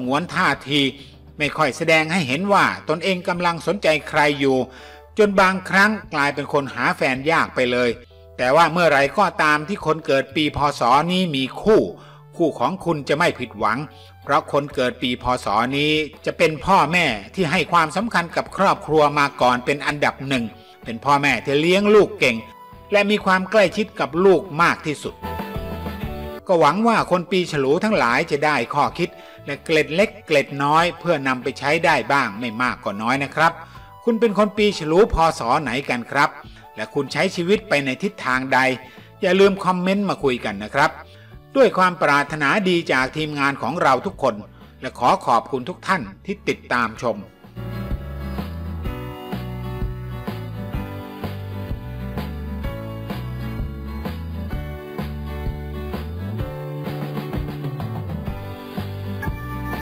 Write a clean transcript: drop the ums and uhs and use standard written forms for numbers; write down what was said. งวนท่าทีไม่ค่อยแสดงให้เห็นว่าตนเองกำลังสนใจใครอยู่จนบางครั้งกลายเป็นคนหาแฟนยากไปเลยแต่ว่าเมื่อไรก็ตามที่คนเกิดปีพ.ศ.นี้มีคู่ของคุณจะไม่ผิดหวังเพราะคนเกิดปีพ.ศ.นี้จะเป็นพ่อแม่ที่ให้ความสำคัญกับครอบครัวมาก่อนเป็นอันดับหนึ่งเป็นพ่อแม่ที่เลี้ยงลูกเก่งและมีความใกล้ชิดกับลูกมากที่สุดก็หวังว่าคนปีฉลูทั้งหลายจะได้ข้อคิดและเกล็ดเล็กเกล็ดน้อยเพื่อนำไปใช้ได้บ้างไม่มากก็น้อยนะครับคุณเป็นคนปีฉลูพ.ศ.ไหนกันครับและคุณใช้ชีวิตไปในทิศทางใดอย่าลืมคอมเมนต์มาคุยกันนะครับด้วยความปรารถนาดีจากทีมงานของเราทุกคนและขอขอบคุณทุกท่านที่ติดตามชม